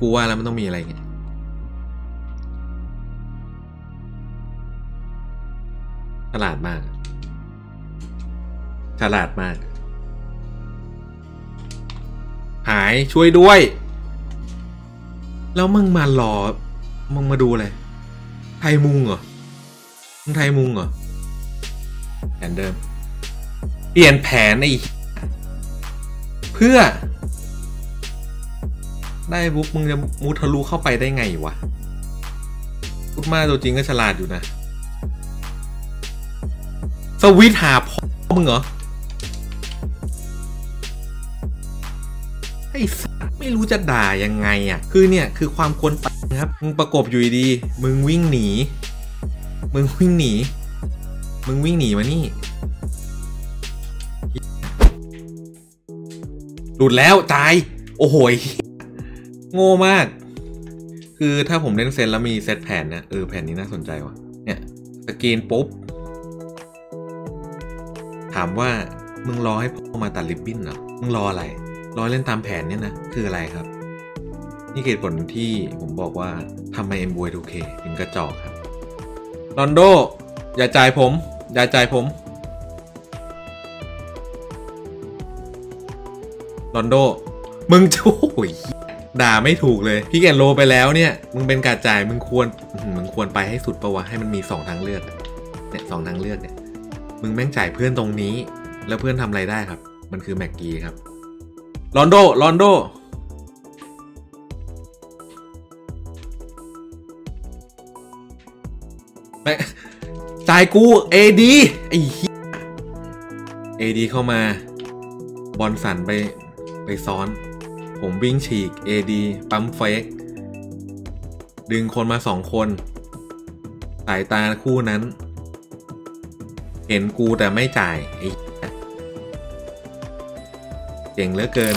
กูว่าแล้วมันต้องมีอะไรเงี้ยฉลาดมากฉลาดมากหายช่วยด้วยแล้วมึงมาหล่อมึงมาดูอะไรไทยมุงเหรอมึงไทยมุงเหรอแผนเดิมเปลี่ยนแผนไอ้เพื่อได้บุ๊กมึงจะมุทะลุเข้าไปได้ไงวะพุกมาตัวจริงก็ฉลาดอยู่นะสวิตหาพ่อมึงเหรอไอ้สัสไม่รู้จะด่ายังไงอ่ะคือเนี่ยคือความกวนตีนครับมึงประกบอยู่ดีมึงวิ่งหนีมึงวิ่งหนีมานี่หลุดแล้วตายโอ้โหยโง่มากคือถ้าผมเล่นเซตแล้วมีเซตแผนนะแผนนี้น่าสนใจว่ะเนี่ยสกรีนปุ๊บถามว่ามึงรอให้พ่อมาตัดริบบิ้นเหรอมึงรออะไรรอเล่นตามแผนเนี่ยนะคืออะไรครับนี่เหตุผลที่ผมบอกว่าทำไมเอ็มบวย 2K ถึงกระจอกครับรอนโดอย่าจ่ายผมอย่าจ่ายผมรอนโดมึงช่วยด่าไม่ถูกเลยพี่แกนโลไปแล้วเนี่ยมึงเป็นการจ่ายมึงควรไปให้สุดปะวะให้มันมี2ทางเลือกเนี่ย2ทางเลือกเนี่ยมึงแม่งจ่ายเพื่อนตรงนี้แล้วเพื่อนทำอะไรได้ครับมันคือแม็กกี้ครับรอนโดรอนโดแม่จ่ายกูเอดีไอ้เอดีเข้ามาบอลสันไปซ้อนผมวิ่งฉีก AD ปั๊มเฟกดึงคนมา2คนสายตาคู่นั้นเห็นกูแต่ไม่จ่ายไอ้เจ๋งเหลือเกิน